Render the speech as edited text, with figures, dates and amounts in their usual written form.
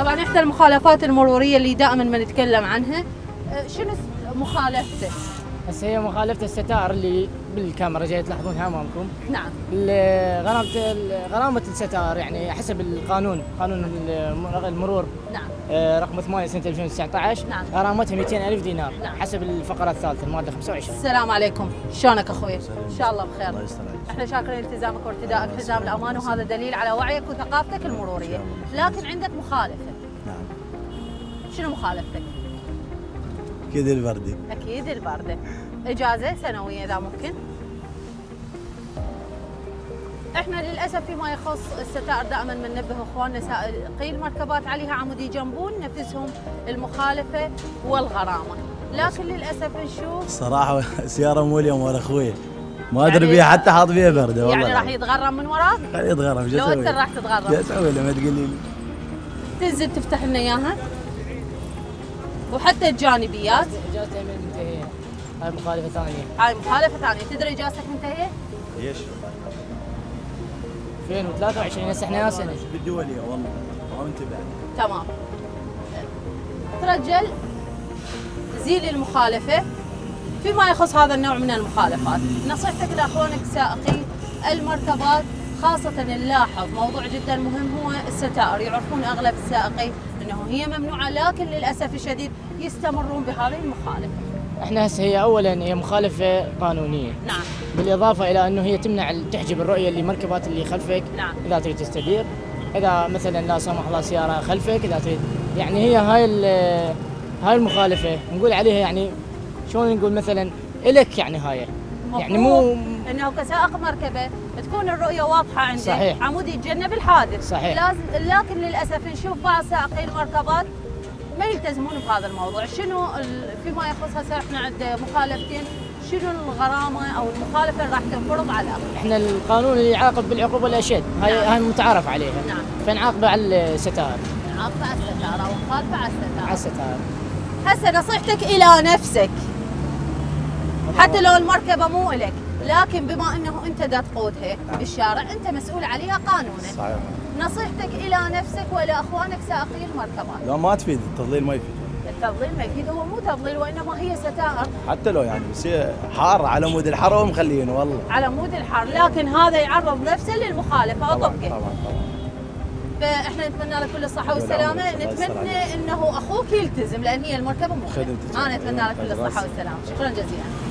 طبعا احدى المخالفات المروريه اللي دائما ما نتكلم عنها، شنو مخالفته؟ هسه هي مخالفه الستائر اللي بالكاميرا جاي تلاحظونها امامكم. نعم. غرامه الستائر يعني حسب القانون، قانون المرور. نعم. رقم 8 سنه 2019. نعم. غرامتها 200,000 دينار. نعم. حسب الفقره الثالثه الماده 25. السلام عليكم، شلونك اخوي؟ ان شاء الله بخير. الله يسلمك. احنا شاكرين التزامك وارتدائك حزام الامان، وهذا دليل على وعيك وثقافتك المروريه، لكن عندك مخالفه. نعم. شنو مخالفتك؟ اكيد البرده. اكيد البرده. اجازه سنويه اذا ممكن. احنا للاسف فيما يخص الستائر دائما ما ننبه اخواننا سائقين مركبات عليها عمودي جنبون نفسهم المخالفه والغرامه، لكن للاسف نشوف الصراحه سياره مو اليوم ولا اخوي ما ادري يعني بيها حتى حاط فيها برده والله. يعني راح يتغرم من وراك؟ خليه يتغرم. لو انت راح تتغرم شو اسوي له؟ ما تقولي لي تنزل تفتح لنا اياها وحتى الجانبيات. اجازتي منتهيه. هاي مخالفه ثانيه. هاي مخالفه ثانيه. تدري اجازتك منتهيه؟ ليش؟ 2023 هسه احنا سنه بالدوليه والله ما منتبه. تمام. ترجل زيل المخالفه فيما يخص هذا النوع من المخالفات. نصيحتك لاخوانك سائقي المركبات خاصه نلاحظ موضوع جدا مهم هو الستائر، يعرفون اغلب السائقين انه هي ممنوعه لكن للاسف الشديد يستمرون بهذه المخالفه. احنا هسه هي اولا هي مخالفه قانونيه. نعم. بالاضافه الى انه هي تمنع تحجب الرؤيه اللي مركبات اللي خلفك. نعم. اذا تريد تستدير، اذا مثلا لا سمح الله سياره خلفك، اذا تريد يعني هي هاي المخالفه نقول عليها يعني شلون نقول مثلا الك يعني هاي يعني مو انه كسائق مركبه تكون الرؤيه واضحه عندك. صحيح. عمود يتجنب الحادث. صحيح. لازم، لكن للاسف نشوف بعض سائقي المركبات ما يلتزمون بهذا الموضوع. شنو فيما يخص هسه احنا عند مخالفتين، شنو الغرامه او المخالفه اللي راح تنفرض على احنا القانون اللي يعاقب بالعقوبه الاشد؟ هاي. نعم. هاي متعارف عليها. نعم. فنعاقبه على الستائر. نعاقبه على الستائر او مخالفه على الستائر. على الستائر. هسه نصيحتك الى نفسك حتى لو المركبه مو الك، لكن بما انه انت دا تقودها بالشارع انت مسؤول عليها قانونا. صحيح. نصيحتك الى نفسك ولا اخوانك سائقي المركبات؟ لا ما تفيد، التضليل ما يفيد. التضليل ما يفيد، هو مو تضليل وانما هي ستائر. حتى لو يعني بس هي حار على مود الحر ومخلينه والله. على مود الحر، لكن هذا يعرض نفسه للمخالفه وطبقه. طبعا. فاحنا نتمنى لك كل الصحه والسلامه، نتمنى انه اخوك يلتزم لان هي المركبه مو خدمتك. انا اتمنى لك كل الصحه والسلامه، شكرا جزيلا.